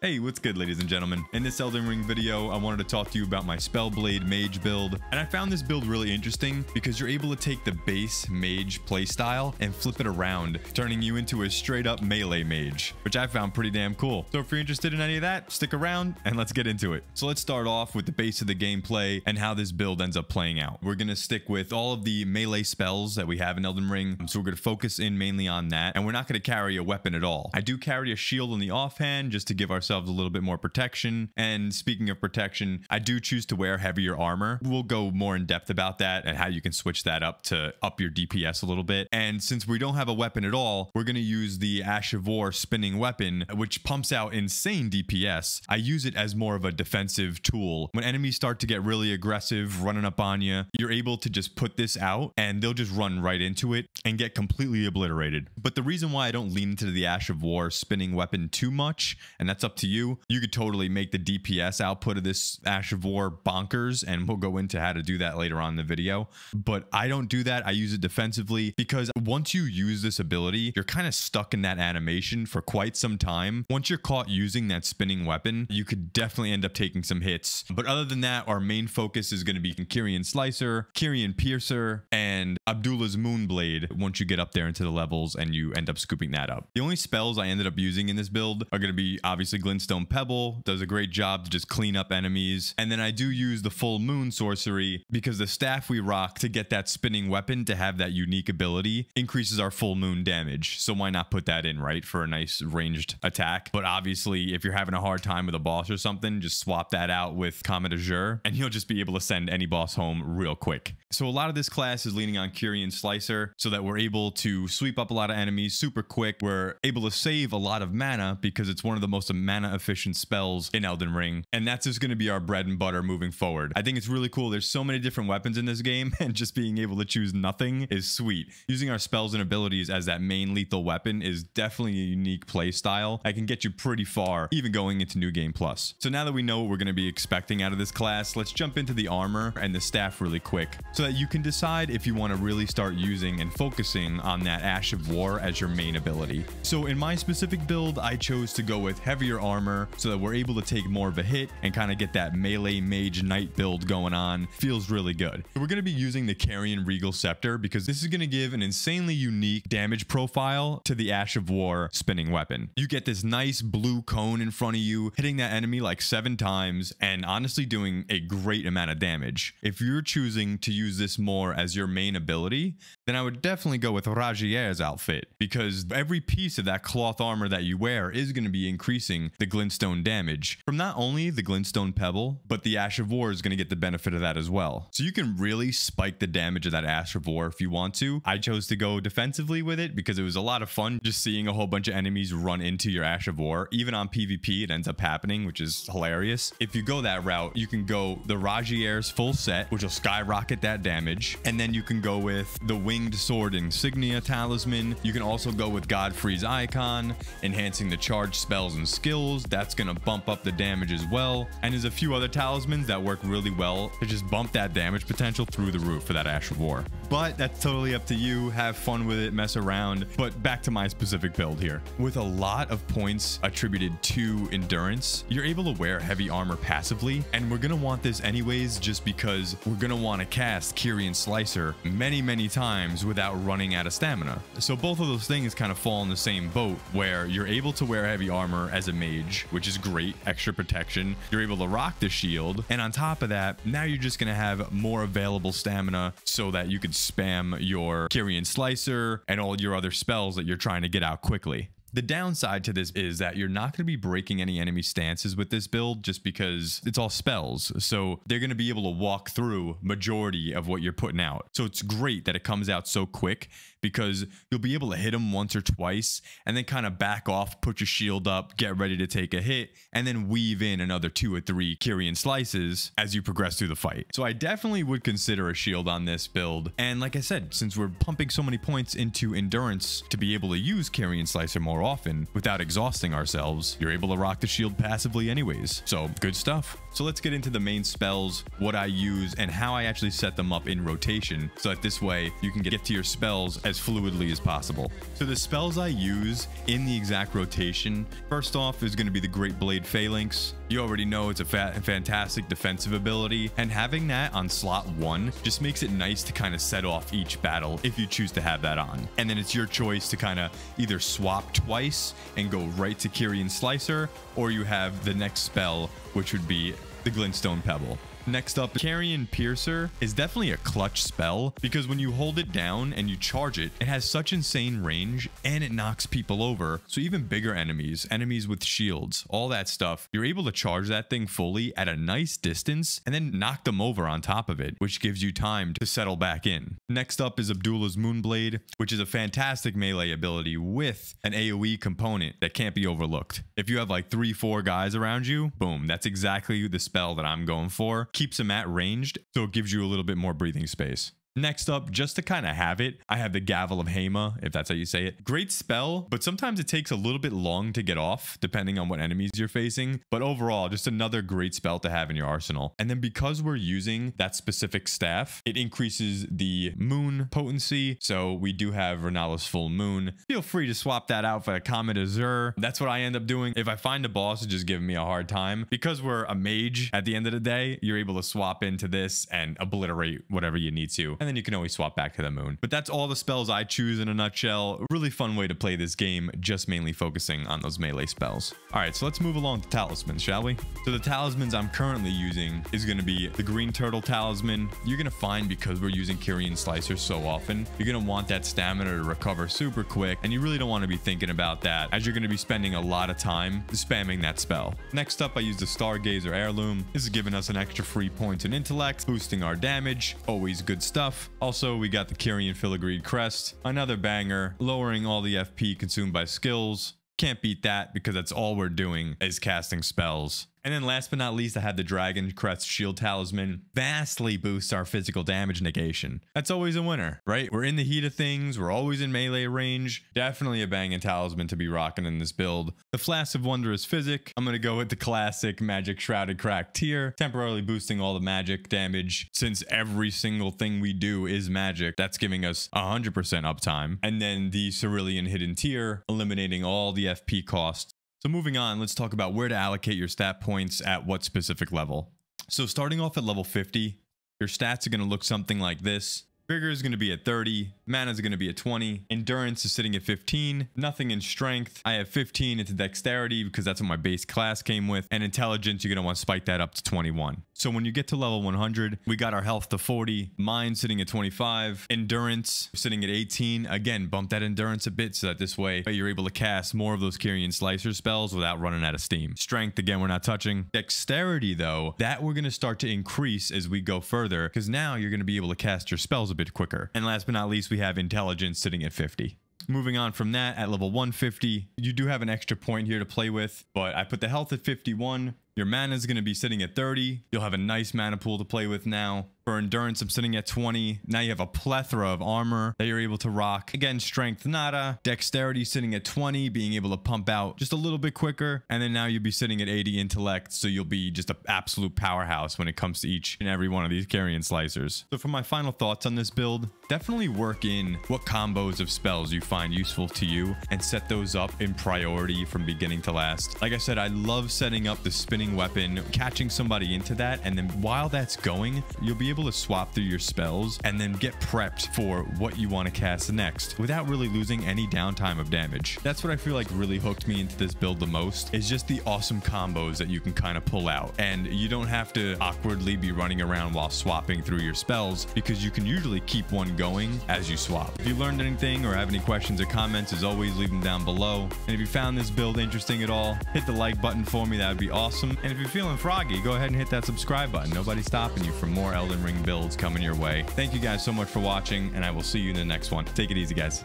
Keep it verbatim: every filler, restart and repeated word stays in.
Hey, what's good, ladies and gentlemen? In this Elden Ring video, I wanted to talk to you about my Spellblade Mage build, and I found this build really interesting because you're able to take the base mage playstyle and flip it around, turning you into a straight-up melee mage, which I found pretty damn cool. So if you're interested in any of that, stick around and let's get into it. So let's start off with the base of the gameplay and how this build ends up playing out. We're going to stick with all of the melee spells that we have in Elden Ring, so we're going to focus in mainly on that, and we're not going to carry a weapon at all. I do carry a shield on the offhand just to give ourselves a little bit more protection. And speaking of protection, I do choose to wear heavier armor. We'll go more in depth about that and how you can switch that up to up your D P S a little bit. And since we don't have a weapon at all, we're going to use the Ash of War spinning weapon, which pumps out insane D P S. I use it as more of a defensive tool. When enemies start to get really aggressive, running up on you, you're able to just put this out and they'll just run right into it and get completely obliterated. But the reason why I don't lean into the Ash of War spinning weapon too much, and that's up to you, you could totally make the D P S output of this Ash of War bonkers, and we'll go into how to do that later on in the video. But I don't do that. I use it defensively because once you use this ability, you're kind of stuck in that animation for quite some time. Once you're caught using that spinning weapon, you could definitely end up taking some hits. But other than that, our main focus is going to be Carian Slicer, Carian Piercer, and Adula's Moonblade once you get up there into the levels and you end up scooping that up. The only spells I ended up using in this build are going to be obviously Glintstone Pebble. Does a great job to just clean up enemies. And then I do use the Full Moon sorcery because the staff we rock to get that spinning weapon to have that unique ability increases our full moon damage. So why not put that in, right, for a nice ranged attack? But obviously, if you're having a hard time with a boss or something, just swap that out with Comet Azure and you'll just be able to send any boss home real quick. So a lot of this class is leaning on Carian Slicer so that we're able to sweep up a lot of enemies super quick. We're able to save a lot of mana because it's one of the most amazing mana efficient spells in Elden Ring, and that's just going to be our bread and butter moving forward. I think it's really cool. There's so many different weapons in this game, and just being able to choose nothing is sweet. Using our spells and abilities as that main lethal weapon is definitely a unique play style. I can get you pretty far even going into New Game Plus. So now that we know what we're going to be expecting out of this class, let's jump into the armor and the staff really quick so that you can decide if you want to really start using and focusing on that Ash of War as your main ability. So in my specific build, I chose to go with heavier armor so that we're able to take more of a hit and kind of get that melee mage knight build going on. Feels really good. So we're going to be using the Carian Regal Scepter because this is going to give an insanely unique damage profile to the Ash of War spinning weapon. You get this nice blue cone in front of you, hitting that enemy like seven times and honestly doing a great amount of damage. If you're choosing to use this more as your main ability, then I would definitely go with Rajier's outfit because every piece of that cloth armor that you wear is going to be increasing the glintstone damage from not only the glintstone pebble, but the Ash of War is going to get the benefit of that as well. So you can really spike the damage of that Ash of War if you want to. I chose to go defensively with it because it was a lot of fun just seeing a whole bunch of enemies run into your Ash of War. Even on PvP, it ends up happening, which is hilarious. If you go that route, you can go the Rajier's full set, which will skyrocket that damage. And then you can go with the winged sword insignia talisman. You can also go with Godfrey's icon, enhancing the charged spells and skills. That's going to bump up the damage as well. And there's a few other talismans that work really well to just bump that damage potential through the roof for that Ash of War. But that's totally up to you. Have fun with it, mess around. But back to my specific build here. With a lot of points attributed to endurance, you're able to wear heavy armor passively. And we're going to want this anyways, just because we're going to want to cast Carian Slicer many, many times without running out of stamina. So both of those things kind of fall in the same boat where you're able to wear heavy armor as a mage, which is great, extra protection. You're able to rock the shield, and on top of that, now you're just going to have more available stamina so that you can spam your Carian Slicer and all your other spells that you're trying to get out quickly. The downside to this is that you're not going to be breaking any enemy stances with this build just because it's all spells. So they're going to be able to walk through majority of what you're putting out. So it's great that it comes out so quick because you'll be able to hit them once or twice and then kind of back off, put your shield up, get ready to take a hit, and then weave in another two or three Carian slices as you progress through the fight. So I definitely would consider a shield on this build. And like I said, since we're pumping so many points into endurance to be able to use Carian Slicer more often without exhausting ourselves, you're able to rock the shield passively anyways. So good stuff. So let's get into the main spells, what I use, and how I actually set them up in rotation so that this way you can get to your spells as fluidly as possible. So the spells I use in the exact rotation, first off is going to be the Great Blade Phalanx. You already know it's a fa fantastic defensive ability, and having that on slot one just makes it nice to kind of set off each battle if you choose to have that on. And then it's your choice to kind of either swap twice and go right to Carian Slicer, or you have the next spell, which would be the Glintstone Pebble. Next up, Carian Piercer is definitely a clutch spell because when you hold it down and you charge it, it has such insane range and it knocks people over. So even bigger enemies, enemies with shields, all that stuff, you're able to charge that thing fully at a nice distance and then knock them over on top of it, which gives you time to settle back in. Next up is Adula's Moonblade, which is a fantastic melee ability with an AoE component that can't be overlooked. If you have like three, four guys around you, boom, that's exactly the spell that I'm going for. Keeps them at ranged, so it gives you a little bit more breathing space. Next up, just to kind of have it, I have the Gavel of Haima, if that's how you say it. Great spell, but sometimes it takes a little bit long to get off, depending on what enemies you're facing. But overall, just another great spell to have in your arsenal. And then because we're using that specific staff, it increases the moon potency. So we do have Rennala's Full Moon. Feel free to swap that out for a Comet Azure. That's what I end up doing. If I find a boss just giving me a hard time, because we're a mage at the end of the day, you're able to swap into this and obliterate whatever you need to. And then you can always swap back to the moon. But that's all the spells I choose in a nutshell. Really fun way to play this game, just mainly focusing on those melee spells. All right, so let's move along to talismans, shall we? So the talismans I'm currently using is going to be the Green Turtle Talisman. You're going to find, because we're using Carian Slicer so often, you're going to want that stamina to recover super quick, and you really don't want to be thinking about that as you're going to be spending a lot of time spamming that spell. Next up, I use the Stargazer Heirloom. This is giving us an extra free point in intellect, boosting our damage. Always good stuff. Also, we got the Carian Filigreed Crest, another banger, lowering all the F P consumed by skills. Can't beat that because that's all we're doing is casting spells. And then last but not least, I had the Dragon Crest Shield Talisman. Vastly boosts our physical damage negation. That's always a winner, right? We're in the heat of things. We're always in melee range. Definitely a banging talisman to be rocking in this build. The Flask of Wondrous Physic. I'm going to go with the classic Magic Shrouded Crack tier. Temporarily boosting all the magic damage. Since every single thing we do is magic, that's giving us one hundred percent uptime. And then the Cerulean Hidden tier, eliminating all the F P costs. So moving on, let's talk about where to allocate your stat points at what specific level. So starting off at level fifty, your stats are going to look something like this. Vigor is going to be at thirty, mana is going to be at twenty, endurance is sitting at fifteen, nothing in strength. I have fifteen into dexterity because that's what my base class came with, and intelligence, you're going to want to spike that up to twenty-one. So when you get to level one hundred, we got our health to forty, mind sitting at twenty-five, endurance sitting at eighteen. Again, bump that endurance a bit so that this way you're able to cast more of those Carian Slicer spells without running out of steam. Strength, again, we're not touching. Dexterity, though, that we're going to start to increase as we go further because now you're going to be able to cast your spells a bit quicker. And last but not least, we have intelligence sitting at fifty. Moving on from that, at level one fifty, you do have an extra point here to play with, but I put the health at fifty-one. Your mana is going to be sitting at thirty. You'll have a nice mana pool to play with now. For endurance, I'm sitting at twenty. Now you have a plethora of armor that you're able to rock. Again, strength, nada. Dexterity sitting at twenty, being able to pump out just a little bit quicker. And then now you'll be sitting at eighty intellect, so you'll be just an absolute powerhouse when it comes to each and every one of these Carian Slicers. So for my final thoughts on this build, definitely work in what combos of spells you find useful to you and set those up in priority from beginning to last. Like I said, I love setting up the spinning weapon, catching somebody into that, and then while that's going, you'll be able to swap through your spells and then get prepped for what you want to cast next without really losing any downtime of damage. That's what I feel like really hooked me into this build the most, is just the awesome combos that you can kind of pull out, and you don't have to awkwardly be running around while swapping through your spells because you can usually keep one going as you swap. If you learned anything or have any questions or comments, as always, leave them down below. And if you found this build interesting at all, hit the like button for me. That would be awesome. And if you're feeling froggy, go ahead and hit that subscribe button. Nobody's stopping you from more Elden Ring builds coming your way. Thank you guys so much for watching, and I will see you in the next one. Take it easy, guys.